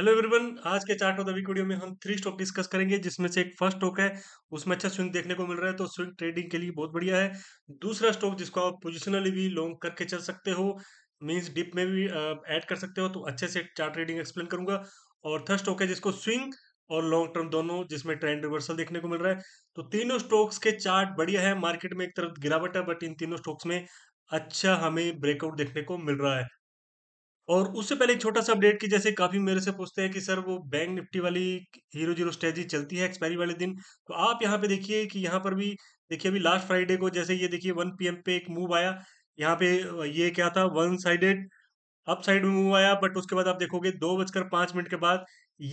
Hello everyone, आज के chart of the week video में हम 3 स्टॉक डिस्कस करेंगे, जिसमें से एक फर्स्ट स्टॉक है, उसमें अच्छा स्विंग देखने को मिल रहा है तो स्विंग ट्रेडिंग के लिए बहुत बढ़िया है। दूसरा स्टॉक जिसको आप पोजिशनली भी लॉन्ग करके चल सकते हो, मींस डिप में भी ऐड कर सकते हो, तो अच्छे से चार्ट ट्रेडिंग एक्सप्लेन करूंगा। और थर्ड स्टॉक है जिसको स्विंग और लॉन्ग टर्म दोनों, जिसमें ट्रेंड रिवर्सल देखने को मिल रहा है। तो तीनों स्टॉक्स के चार्ट बढ़िया है। मार्केट में एक तरफ गिरावट है, बट इन तीनों स्टॉक्स में अच्छा हमें ब्रेकआउट देखने को मिल रहा है। और उससे पहले एक छोटा सा अपडेट, कि जैसे काफी मेरे से पूछते हैं कि सर वो बैंक निफ्टी वाली 0-0 स्ट्रेटजी चलती है एक्सपायरी वाले दिन, तो आप यहाँ पे देखिए कि यहाँ पर भी देखिए, अभी लास्ट फ्राइडे को जैसे ये देखिए 1 PM पे एक मूव आया, यहाँ पे ये क्या था, वन साइडेड अप साइड में मूव आया। बट उसके बाद आप देखोगे 2:05 के बाद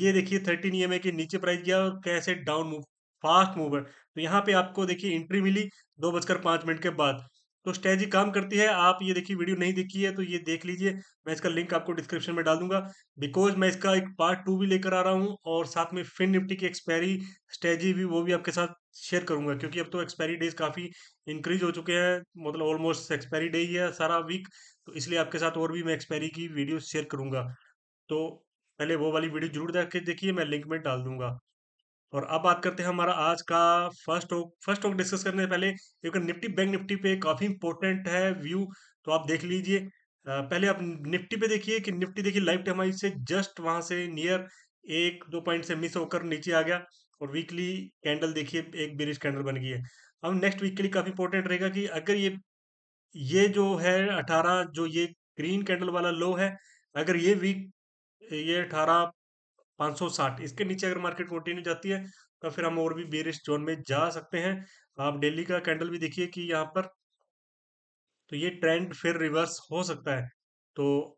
ये देखिए 13 EMA के नीचे प्राइस गया और कैसे डाउन मूव, फास्ट मूवर। तो यहाँ पे आपको देखिए एंट्री मिली 2:05 के बाद। तो स्ट्रेटजी काम करती है। आप ये देखिए, वीडियो नहीं देखी है तो ये देख लीजिए, मैं इसका लिंक आपको डिस्क्रिप्शन में डाल दूंगा, बिकॉज मैं इसका एक पार्ट 2 भी लेकर आ रहा हूँ और साथ में फिन निफ्टी की एक्सपायरी स्ट्रेटजी भी, वो भी आपके साथ शेयर करूंगा, क्योंकि अब तो एक्सपायरी डेज काफ़ी इंक्रीज हो चुके हैं, मतलब ऑलमोस्ट एक्सपायरी डे ही है सारा वीक, तो इसलिए आपके साथ और भी मैं एक्सपायरी की वीडियो शेयर करूंगा। तो पहले वो वाली वीडियो जरूर देख के देखिए, मैं लिंक में डाल दूंगा। और अब बात करते हैं हमारा आज का फर्स्ट स्टॉक डिस्कस करने से पहले एक निफ्टी बैंक निफ्टी पे काफ़ी इंपॉर्टेंट है व्यू, तो आप देख लीजिए। पहले आप निफ्टी पे देखिए कि निफ्टी देखिए लाइफ टाइम हाई से जस्ट वहां से नियर 1-2 पॉइंट से मिस होकर नीचे आ गया, और वीकली कैंडल देखिए एक बेरिश कैंडल बन गई है। अब नेक्स्ट वीक के लिए काफ़ी इंपॉर्टेंट रहेगा कि अगर ये जो है 18, जो ये ग्रीन कैंडल वाला लो है, अगर ये वीक ये 18,560 इसके नीचे अगर मार्केट कंटिन्यू जाती है तो फिर हम और भी बेरिश जोन में जा सकते हैं। आप डेली का कैंडल भी देखिए कि यहाँ पर, तो ये ट्रेंड फिर रिवर्स हो सकता है, तो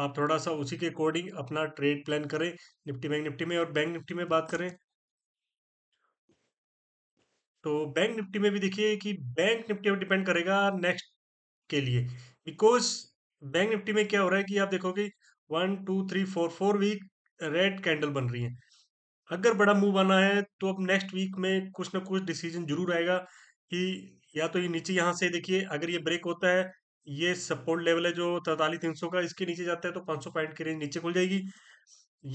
आप थोड़ा सा उसी के अकॉर्डिंग अपना ट्रेड प्लान करें निफ्टी बैंक निफ्टी में। और बैंक निफ्टी में बात करें तो बैंक निफ्टी में भी देखिए कि बैंक निफ्टी पर डिपेंड करेगा नेक्स्ट के लिए, बिकॉज बैंक निफ्टी में क्या हो रहा है कि आप देखोगे 1, 2, 3, 4 वीक रेड कैंडल बन रही है। अगर बड़ा मूव आना है तो अब नेक्स्ट वीक में कुछ ना कुछ डिसीजन जरूर आएगा, कि या तो ये नीचे यहाँ से देखिए, अगर ये ब्रेक होता है, ये सपोर्ट लेवल है जो 43,300 का, इसके नीचे जाता है तो 500 पॉइंट की रेंज नीचे खुल जाएगी,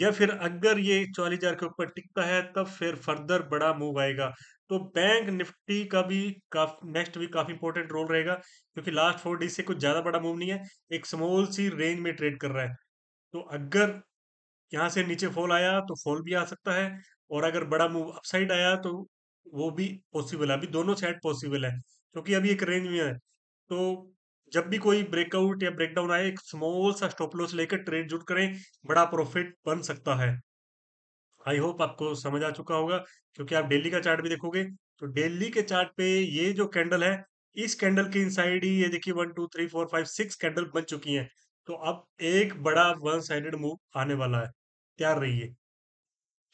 या फिर अगर ये 44,000 के ऊपर टिकता है तब फिर फर्दर बड़ा मूव आएगा। तो बैंक निफ्टी का भी नेक्स्ट वीक काफ़ी इंपॉर्टेंट रोल रहेगा, क्योंकि लास्ट 4 डेज से कुछ ज़्यादा बड़ा मूव नहीं है, एक स्मॉल सी रेंज में ट्रेड कर रहा है। तो अगर यहाँ से नीचे फॉल आया तो फॉल भी आ सकता है, और अगर बड़ा मूव अपसाइड आया तो वो भी पॉसिबल है। अभी दोनों साइड पॉसिबल है, क्योंकि अभी एक रेंज में है। तो जब भी कोई ब्रेकआउट या ब्रेकडाउन आए, एक स्मॉल सा स्टॉप लॉस लेकर ट्रेड जुट करें, बड़ा प्रॉफिट बन सकता है। आई होप आपको समझ आ चुका होगा, क्योंकि आप डेली का चार्ट भी देखोगे तो डेली के चार्ट पे ये जो कैंडल है, इस कैंडल के इनसाइड ही ये देखिए 1, 2, 3, 4, 5, 6 कैंडल बन चुकी है। तो अब एक बड़ा वन साइडेड मूव आने वाला है, तैयार रहिए।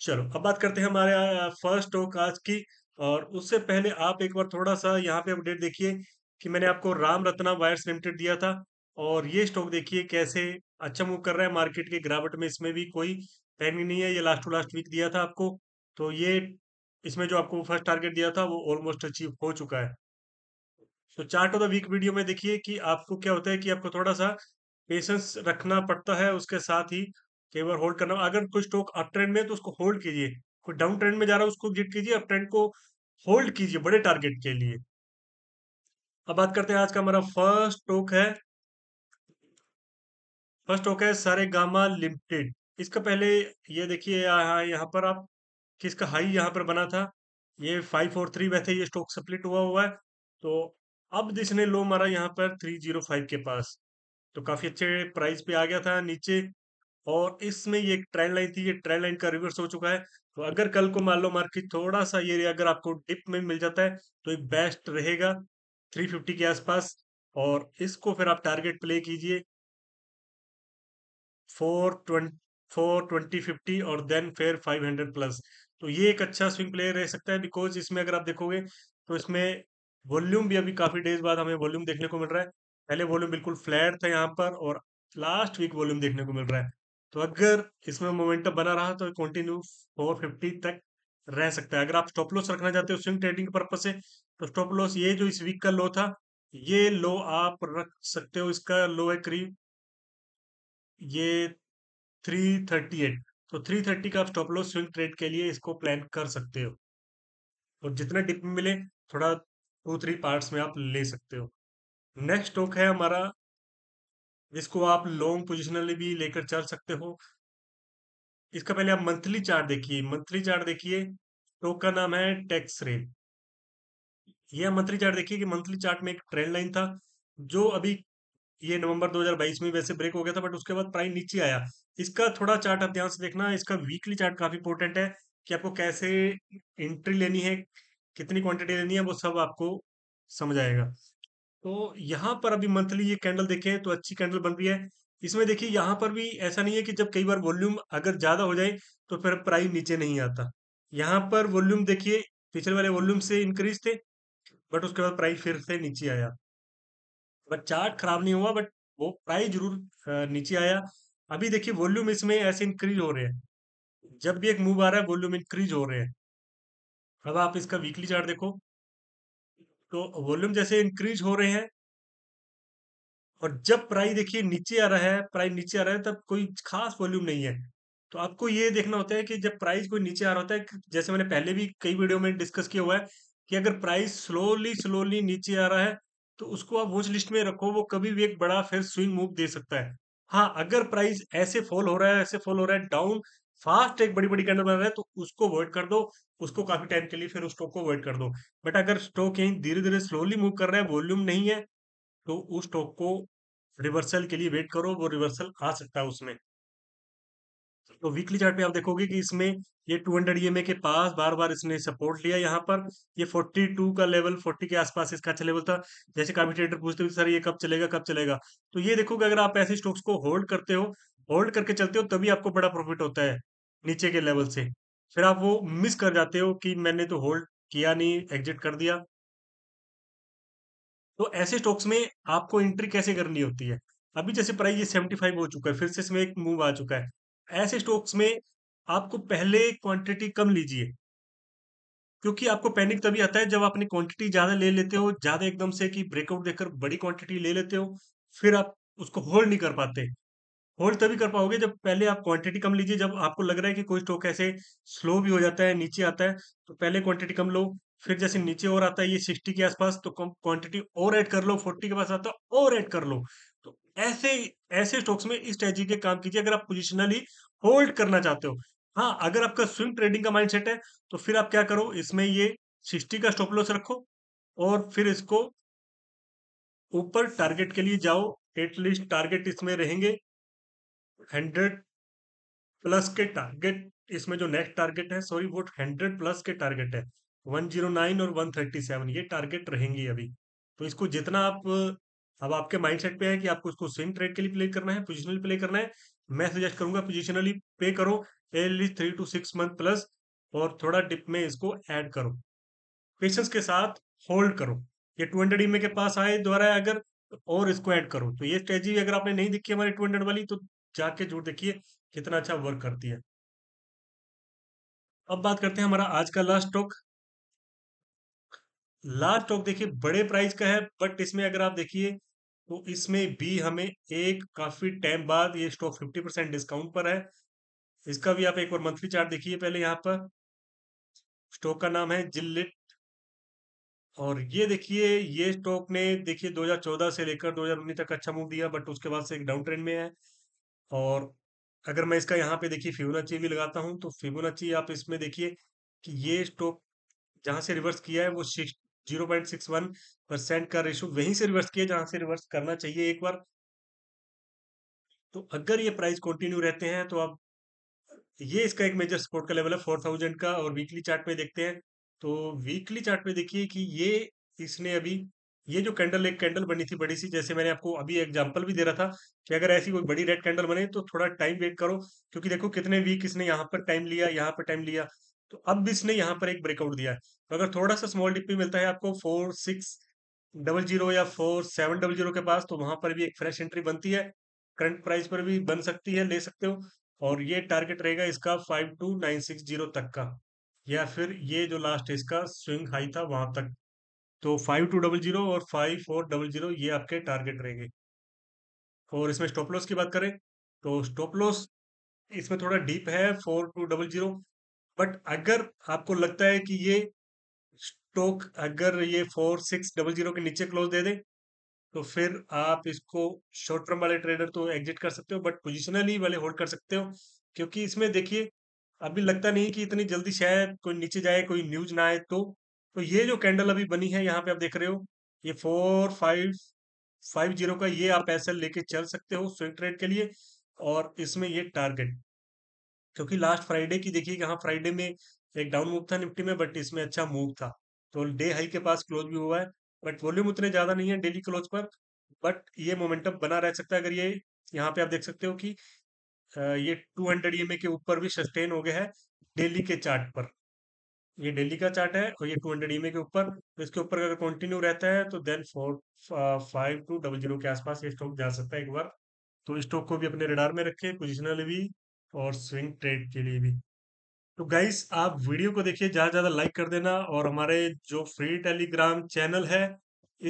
चलो अब बात करते हैं हमारे फर्स्ट स्टॉक आज की, और उससे पहले आप एक बार थोड़ा सा यहाँ पे अपडेट देखिए कि मैंने आपको राम रत्ना वायर्स लिमिटेड दिया था, और ये स्टॉक देखिए कैसे अच्छा मूव कर रहा है मार्केट के गिरावट में, इसमें भी कोई पैनिक नहीं है। ये लास्ट टू लास्ट वीक दिया था आपको, तो ये इसमें जो आपको फर्स्ट टारगेट दिया था वो ऑलमोस्ट अचीव हो चुका है। तो chart of the week video में देखिए कि आपको क्या होता है कि आपको थोड़ा सा पेशेंस रखना पड़ता है, उसके साथ ही कई बार होल्ड करना। अगर कोई स्टॉक अप ट्रेंड में तो उसको होल्ड कीजिए, कोई डाउन ट्रेंड में जा रहा है उसको एग्जिट कीजिए, अप ट्रेंड को होल्ड कीजिए बड़े टारगेट के लिए। अब बात करते हैं आज का हमारा फर्स्ट स्टॉक है सारेगामा लिमिटेड। इसका पहले ये देखिए यहाँ पर आप किसका हाई यहाँ पर बना था, ये 543 वैसे ये स्टॉक स्प्लिट हुआ है, तो अब जिसने लो मारा यहाँ पर 305 के पास, तो काफी अच्छे प्राइस पे आ गया था नीचे, और इसमें ये एक ट्रेंड लाइन थी, ये ट्रेंड लाइन का रिवर्स हो चुका है। तो अगर कल को मान लो मार्केट थोड़ा सा ये अगर आपको डिप में मिल जाता है तो एक बेस्ट रहेगा 350 के आसपास, और इसको फिर आप टारगेट प्ले कीजिए 420, 50, और देन फिर 500 प्लस। तो ये एक अच्छा स्विंग प्ले रह सकता है, बिकॉज इसमें अगर आप देखोगे तो इसमें वॉल्यूम भी अभी काफी डेज बाद हमें वॉल्यूम देखने को मिल रहा है। पहले वॉल्यूम बिल्कुल फ्लैट था यहाँ पर, और लास्ट वीक वॉल्यूम देखने को मिल रहा है। तो अगर इसमें मोमेंटम बना रहा तो कंटिन्यू 450 तक रह सकता है। अगर आप स्टॉप लॉस रखना चाहते हो स्विंग ट्रेडिंग के पर्पज से, तो स्टॉप लॉस ये जो इस वीक का लो था, ये लो आप रख सकते हो। इसका लो है करीब ये 338, तो 330 का आप स्टॉप लॉस स्विंग ट्रेड के लिए इसको प्लान कर सकते हो और जितने डिप मिले थोड़ा 2-3 पार्ट्स में आप ले सकते हो। नेक्स्ट स्टॉक है हमारा, इसको आप लॉन्ग पोजिशनली भी लेकर चल सकते हो। इसका पहले आप मंथली चार्ट देखिए, मंथली चार्ट देखिए। स्टॉक का नाम है टेक्सरेल। यह मंथली चार्ट देखिए कि मंथली चार्ट में एक ट्रेंड लाइन था जो अभी ये नवंबर 2022 में वैसे ब्रेक हो गया था, बट उसके बाद प्राइस नीचे आया। इसका थोड़ा चार्ट आप ध्यान से देखना, इसका वीकली चार्ट काफी इंपोर्टेंट है कि आपको कैसे एंट्री लेनी है, कितनी क्वांटिटी लेनी है, वो सब आपको समझ आएगा। तो यहाँ पर अभी मंथली ये कैंडल देखे तो अच्छी कैंडल बन रही है। इसमें देखिए यहाँ पर भी ऐसा नहीं है कि जब कई बार वॉल्यूम अगर ज्यादा हो जाए तो फिर प्राइस नीचे नहीं आता। यहाँ पर वॉल्यूम देखिए पिछले वाले वॉल्यूम से इंक्रीज थे, बट उसके बाद प्राइस फिर से नीचे आया। बट चार्ट खराब नहीं हुआ, बट वो प्राइस जरूर नीचे आया। अभी देखिए वॉल्यूम इसमें ऐसे इंक्रीज हो रहे हैं, जब भी एक मूव आ रहा है वॉल्यूम इंक्रीज हो रहे हैं। अब आप इसका वीकली चार्ट देखो तो वॉल्यूम जैसे इंक्रीज हो रहे हैं, और जब प्राइस देखिए नीचे आ रहा है, प्राइस नीचे आ रहा है तब कोई खास वॉल्यूम नहीं है। तो आपको ये देखना होता है कि जब प्राइस कोई नीचे आ रहा होता है, जैसे मैंने पहले भी कई वीडियो में डिस्कस किया हुआ है कि अगर प्राइस स्लोली नीचे आ रहा है तो उसको आप वॉच लिस्ट में रखो, वो कभी भी एक बड़ा फिर स्विंग मूव दे सकता है। हाँ, अगर प्राइस ऐसे फॉल हो रहा है, ऐसे फॉल हो रहा है, डाउन फास्ट एक बड़ी कैंडल बना रहा है, तो उसको अवॉइड कर दो, उसको काफी टाइम के लिए फिर उस स्टॉक को अवॉइड कर दो। बट अगर स्टॉक यहीं धीरे धीरे स्लोली मूव कर रहा है, वॉल्यूम नहीं है, तो उस स्टॉक को रिवर्सल के लिए वेट करो, वो रिवर्सल आ सकता है उसमें। तो वीकली चार्ट पे आप देखोगे कि इसमें ये 200 EMA के पास बार बार इसने सपोर्ट लिया। यहाँ पर ये 42 का लेवल, 40 के आसपास इसका अच्छा लेवल था। जैसे काफी ट्रेडर पूछते सर ये कब चलेगा कब चलेगा, तो ये देखो कि अगर आप ऐसे स्टॉक्स को होल्ड करते हो, होल्ड करके चलते हो, तभी आपको बड़ा प्रॉफिट होता है नीचे के लेवल से। फिर आप वो मिस कर जाते हो कि मैंने तो होल्ड किया नहीं, एग्जिट कर दिया। तो ऐसे स्टॉक्स में आपको एंट्री कैसे करनी होती है। अभी जैसे प्राइस ये 75 हो चुका है, फिर से इसमें एक मूव आ चुका है। ऐसे स्टॉक्स में आपको पहले क्वांटिटी कम लीजिए, क्योंकि आपको पैनिक तभी आता है जब आपने क्वांटिटी ज्यादा ले लेते हो, ज्यादा एकदम से कि ब्रेकआउट देकर बड़ी क्वांटिटी ले लेते हो, फिर आप उसको होल्ड नहीं कर पाते। होल्ड तभी कर पाओगे जब पहले आप क्वांटिटी कम लीजिए। जब आपको लग रहा है कि कोई स्टॉक ऐसे स्लो भी हो जाता है, नीचे आता है, तो पहले क्वांटिटी कम लो, फिर जैसे नीचे और आता है ये 60 के आसपास, तो क्वांटिटी और ऐड कर लो, 40 के पास आता है और ऐड कर लो। तो ऐसे स्टॉक्स में इस स्ट्रेटजी के काम कीजिए अगर आप पोजिशनली होल्ड करना चाहते हो। हाँ, अगर आपका स्विंग ट्रेडिंग का माइंडसेट है तो फिर आप क्या करो, इसमें ये 60 का स्टॉप लॉस रखो और फिर इसको ऊपर टारगेट के लिए जाओ। एटलीस्ट टारगेट इसमें रहेंगे 100+ के टारगेट। इसमें जो नेक्स्ट टारगेट है, सॉरी वो 100+ के टारगेट है, 109 और 137 ये टारगेट रहेंगे अभी। तो इसको जितना आप, अब आपके माइंडसेट पे है कि आपको इसको स्विंग ट्रेड के लिए प्ले करना है, पोजिशनली प्ले करना है, मैं सजेस्ट करूंगा पोजिशनली पे करो एटलीस्ट 3 to 6 month प्लस, और थोड़ा डिप में इसको ऐड करो, पेशेंस के साथ होल्ड करो। ये 200 EMA के पास आए द्वारा अगर और इसको ऐड करो, तो ये स्ट्रेटजी अगर आपने नहीं देखी हमारी 200 वाली, तो जाके जरूर देखिए, कितना अच्छा वर्क करती है। अब बात करते हैं हमारा आज का लास्ट स्टॉक। लास्ट स्टॉक देखिए बड़े प्राइस का है, बट इसमें अगर आप देखिए तो इसमें भी हमें एक काफी टाइम बाद ये स्टॉक 50% डिस्काउंट पर है। इसका भी आप एक और मंथली चार्ट देखिए पहले। यहाँ पर स्टॉक का नाम है जिलेट, और ये देखिए ये स्टॉक ने देखिए 2014 से लेकर 2019 तक अच्छा मूव दिया, बट उसके बाद से एक डाउन ट्रेंड में है। और अगर मैं इसका यहाँ पे देखिए फिबोनाची भी लगाता हूँ, तो फिबोनाची आप इसमें देखिए कि ये स्टॉक जहाँ से रिवर्स किया है वो 0.61% का रेशो वहीं से रिवर्स किया जहाँ से रिवर्स करना चाहिए एक बार। तो अगर ये प्राइस कंटिन्यू रहते हैं तो आप, ये इसका एक मेजर सपोर्ट का लेवल है 4000 का। और वीकली चार्ट पे देखते हैं तो वीकली चार्ट पे देखिए कि ये इसने अभी ये जो कैंडल, एक कैंडल बनी थी बड़ी सी, जैसे मैंने आपको अभी एग्जांपल भी दे रहा था कि अगर ऐसी कोई बड़ी रेड कैंडल बने तो थोड़ा टाइम वेट करो, क्योंकि देखो कितने वीक इसने यहाँ पर टाइम लिया, यहाँ पर टाइम लिया, तो अब भी इसने यहाँ पर एक ब्रेकआउट दिया है। तो अगर थोड़ा सा स्मॉल डिप भी मिलता है आपको 4600 या 4700 के पास, तो वहां पर भी एक फ्रेश एंट्री बनती है, करंट प्राइस पर भी बन सकती है, ले सकते हो। और ये टारगेट रहेगा इसका 52960 तक का, या फिर ये जो लास्ट इसका स्विंग हाई था वहां तक। तो 5200 और 5400 ये आपके टारगेट रहेंगे। और इसमें स्टॉप लॉस की बात करें तो स्टॉप लॉस इसमें थोड़ा डीप है 4200, बट अगर आपको लगता है कि ये स्टॉक अगर ये 4600 के नीचे क्लोज दे दे तो फिर आप इसको शॉर्ट टर्म वाले ट्रेडर तो एग्जिट कर सकते हो, बट पोजिशनली वाले होल्ड कर सकते हो, क्योंकि इसमें देखिए अभी लगता नहीं कि इतनी जल्दी शायद कोई नीचे जाए, कोई न्यूज ना आए। तो ये जो कैंडल अभी बनी है यहाँ पे आप देख रहे हो, ये 4550 का ये आप ऐसा लेके चल सकते हो स्विंग ट्रेड के लिए, और इसमें ये टारगेट, क्योंकि लास्ट फ्राइडे की देखिए यहाँ फ्राइडे में एक डाउन मूव था निफ्टी में, बट इसमें अच्छा मूव था, तो डे हाई के पास क्लोज भी हुआ है, बट वॉल्यूम उतने ज्यादा नहीं है डेली क्लोज पर, बट ये मोमेंटम बना रह सकता है। अगर ये यहाँ पे आप देख सकते हो कि ये 200 EMA के ऊपर भी सस्टेन हो गया है डेली के चार्ट पर, ये डेली का चार्ट है और ये 200 EMA के ऊपर, तो इसके ऊपर अगर कंटिन्यू रहता है तो देन 4500 के आसपास ये स्टॉक जा सकता है एक बार। तो स्टॉक को भी अपने रडार में रखें, पोजिशनल भी और स्विंग ट्रेड के लिए भी। तो गाइस आप वीडियो को देखिए, ज़्यादा से ज़्यादा लाइक कर देना, और हमारे जो फ्री टेलीग्राम चैनल है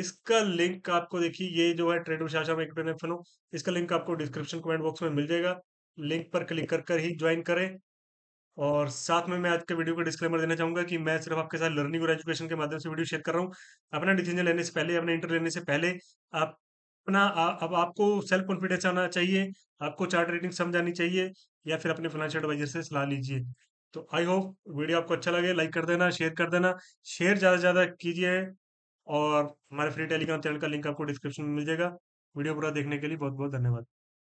इसका लिंक आपको देखिए ये जो है ट्रेड विशाखा में एक, इसका लिंक आपको डिस्क्रिप्शन कमेंट बॉक्स में मिल जाएगा, लिंक पर क्लिक कर ही ज्वाइन करें। और साथ में मैं आज के वीडियो को डिस्क्लेमर देना चाहूंगा कि मैं सिर्फ आपके साथ लर्निंग और एजुकेशन के माध्यम से वीडियो शेयर कर रहा हूँ। अपना डिसीजन लेने से पहले, अपने इंटर लेने से पहले अब आपको सेल्फ कॉन्फिडेंस आना चाहिए, आपको चार्ट रीडिंग समझानी चाहिए, या फिर अपने फाइनेंशियल एडवाइजर से सलाह लीजिए। तो आई होप वीडियो आपको अच्छा लगे, लाइक कर देना, शेयर कर देना, शेयर ज़्यादा से ज़्यादा कीजिए, और हमारे फ्री टेलीग्राम चैनल का लिंक आपको डिस्क्रिप्शन में मिल जाएगा। वीडियो पूरा देखने के लिए बहुत बहुत धन्यवाद।